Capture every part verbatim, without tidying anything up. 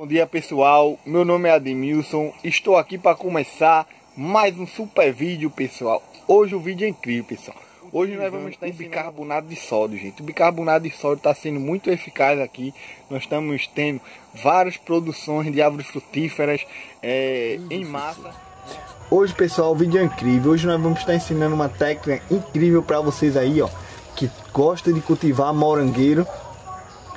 Bom dia pessoal, meu nome é Ademilson, estou aqui para começar mais um super vídeo pessoal. Hoje o vídeo é incrível pessoal, hoje nós vamos estar em bicarbonato de sódio gente. O bicarbonato de sódio está sendo muito eficaz aqui, nós estamos tendo várias produções de árvores frutíferas é, em massa. Hoje pessoal o vídeo é incrível, hoje nós vamos estar ensinando uma técnica incrível para vocês aí ó, que gosta de cultivar morangueiro.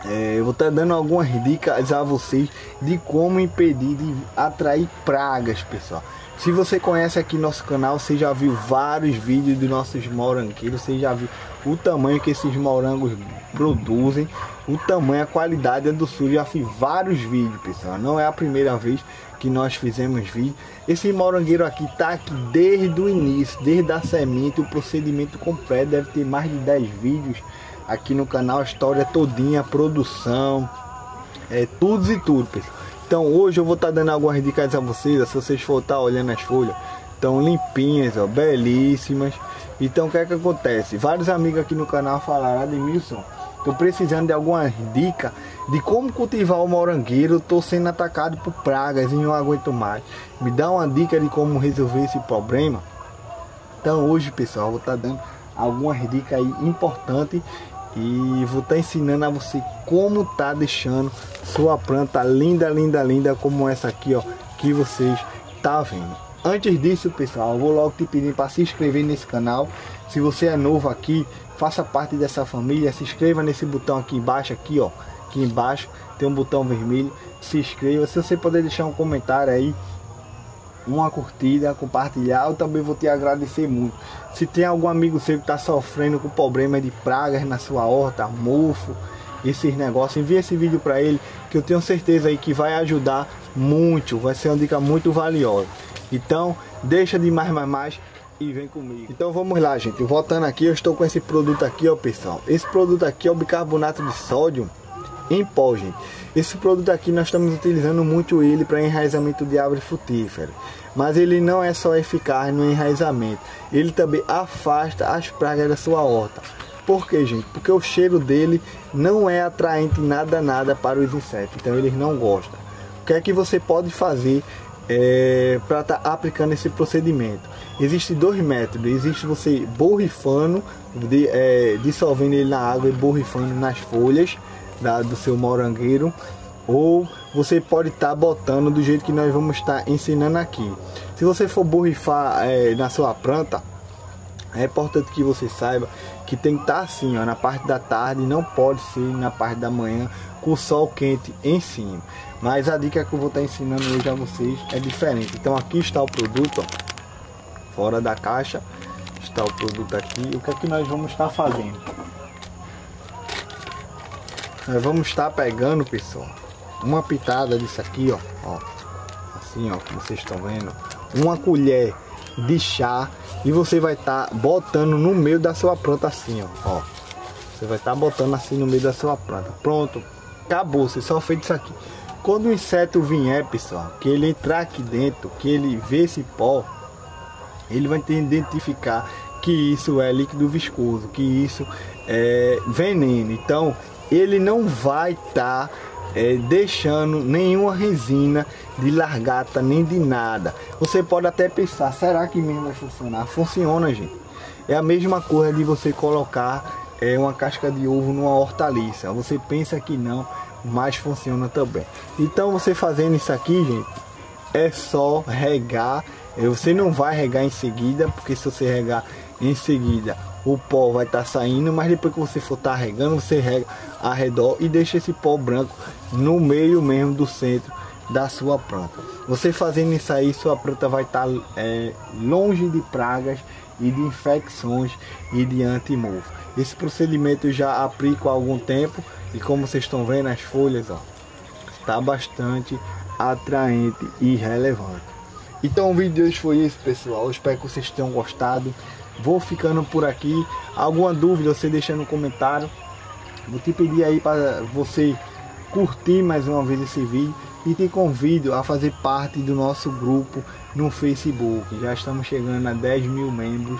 É, eu vou estar dando algumas dicas a vocês de como impedir de atrair pragas, pessoal. Se você conhece aqui nosso canal, você já viu vários vídeos de nossos morangueiros, você já viu o tamanho que esses morangos produzem, o tamanho, a qualidade do sujo. Já fiz vários vídeos, pessoal. Não é a primeira vez que nós fizemos vídeo. Esse morangueiro aqui tá aqui desde o início, desde a semente, o procedimento completo. Deve ter mais de dez vídeos aqui no canal, a história todinha, a produção, é tudo e tudo pessoal. Então hoje eu vou estar tá dando algumas dicas a vocês, ó, se vocês for estar tá olhando as folhas, estão limpinhas, ó, belíssimas. Então o que é que acontece? Vários amigos aqui no canal falaram: Ademilson, estou precisando de algumas dicas de como cultivar o morangueiro, estou sendo atacado por pragas e não aguento mais, me dá uma dica de como resolver esse problema. Então hoje pessoal eu vou estar tá dando algumas dicas aí importantes e vou estar tá ensinando a você como tá deixando sua planta linda, linda, linda, como essa aqui, ó, que vocês tá vendo. Antes disso, pessoal, eu vou logo te pedir para se inscrever nesse canal. Se você é novo aqui, faça parte dessa família, se inscreva nesse botão aqui embaixo, aqui, ó, aqui embaixo tem um botão vermelho, se inscreva. Se você puder deixar um comentário aí, uma curtida, compartilhar, eu também vou te agradecer muito. Se tem algum amigo seu que está sofrendo com problema de pragas na sua horta, mofo, esses negócios, envia esse vídeo para ele, que eu tenho certeza aí que vai ajudar muito, vai ser uma dica muito valiosa. Então deixa de mais mais mais e vem comigo. Então vamos lá gente, voltando aqui, eu estou com esse produto aqui ó pessoal, esse produto aqui é o bicarbonato de sódio em pó gente. Esse produto aqui nós estamos utilizando muito ele para enraizamento de árvore frutífera, mas ele não é só eficaz no enraizamento, ele também afasta as pragas da sua horta. Por quê gente? Porque o cheiro dele não é atraente nada nada para os insetos, então eles não gostam. O que é que você pode fazer é, para estar tá aplicando esse procedimento? Existem dois métodos, existe você borrifando, de, é, dissolvendo ele na água e borrifando nas folhas Da, do seu morangueiro, ou você pode estar tá botando do jeito que nós vamos estar tá ensinando aqui. Se você for borrifar é, na sua planta, é importante que você saiba que tem que estar tá assim ó, na parte da tarde, não pode ser na parte da manhã com o sol quente em cima. Mas a dica que eu vou estar tá ensinando hoje a vocês é diferente. Então aqui está o produto ó, fora da caixa, está o produto aqui. O que é que nós vamos estar tá fazendo? Nós vamos estar pegando, pessoal, uma pitada disso aqui, ó, ó, assim, ó, como vocês estão vendo, uma colher de chá, e você vai estar botando no meio da sua planta assim, ó, ó, você vai estar botando assim no meio da sua planta. Pronto, acabou, você só fez isso aqui. Quando o inseto vier, pessoal, que ele entrar aqui dentro, que ele vê esse pó, ele vai ter que identificar que isso é líquido viscoso, que isso é veneno. Então ele não vai estar tá, é, deixando nenhuma resina de largata nem de nada. Você pode até pensar, será que mesmo vai funcionar? Funciona gente, é a mesma coisa de você colocar é, uma casca de ovo numa hortaliça. Você pensa que não, mas funciona também. Então você fazendo isso aqui gente, é só regar. Você não vai regar em seguida, porque se você regar em seguida o pó vai estar tá saindo, mas depois que você for estar tá regando, você rega ao redor e deixa esse pó branco no meio mesmo do centro da sua planta. Você fazendo isso aí, sua planta vai estar tá, é, longe de pragas e de infecções e de antimofo. Esse procedimento eu já aplico há algum tempo e como vocês estão vendo as folhas, ó, está bastante atraente e relevante. Então o vídeo de hoje foi isso pessoal, eu espero que vocês tenham gostado. Vou ficando por aqui. Alguma dúvida você deixa no comentário. Vou te pedir aí para você curtir mais uma vez esse vídeo e te convido a fazer parte do nosso grupo no Facebook. Já estamos chegando a dez mil membros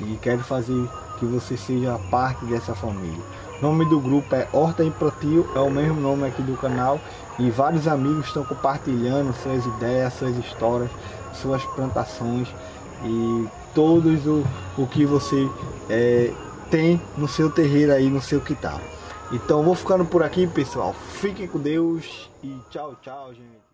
e quero fazer que você seja parte dessa família. O nome do grupo é Horta e Plantio, é o mesmo nome aqui do canal, e vários amigos estão compartilhando suas ideias, suas histórias, suas plantações e todos o, o que você é, tem no seu terreiro aí, no seu quintal. Então vou ficando por aqui, pessoal. Fiquem com Deus e tchau, tchau, gente.